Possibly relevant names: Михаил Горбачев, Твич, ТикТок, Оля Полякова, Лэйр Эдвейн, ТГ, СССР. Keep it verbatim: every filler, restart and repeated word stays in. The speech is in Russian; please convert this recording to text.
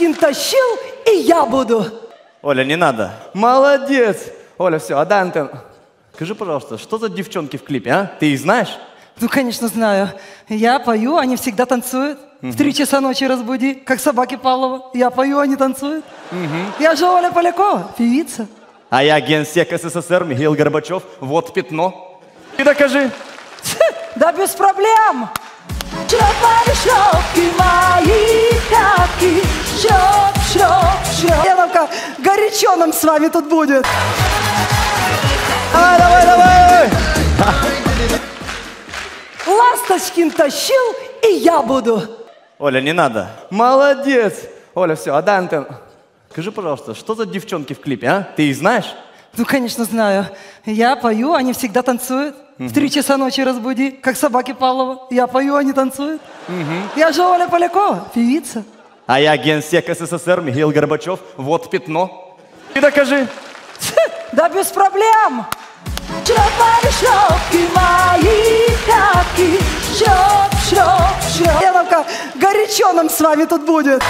Пушкин тащил, и я буду. Оля, не надо. Молодец. Оля, все, отдай антенну. Скажи, пожалуйста, что за девчонки в клипе, а? Ты их знаешь? Ну, конечно, знаю. Я пою, они всегда танцуют. Угу. В три часа ночи разбуди, как собаки Павлова. Я пою, они танцуют. Угу. Я же Оля Полякова, певица. А я генсек СССР Михаил Горбачев. Вот пятно. И докажи. Да без проблем. Я там как горячо нам с вами тут будет. А, давай, давай, давай. Ласточкин тащил, и я буду. Оля, не надо. Молодец. Оля, все, отдай антенну. Скажи, пожалуйста, что за девчонки в клипе, а? Ты их знаешь? Ну, конечно, знаю. Я пою, они всегда танцуют. Угу. В три часа ночи разбуди, как собаки Павлова. Я пою, они танцуют. Угу. Я же Оля Полякова, певица. А я генсек СССР Михаил Горбачев. Вот пятно. И докажи. Да без проблем. Я там как горячо нам с вами тут будет.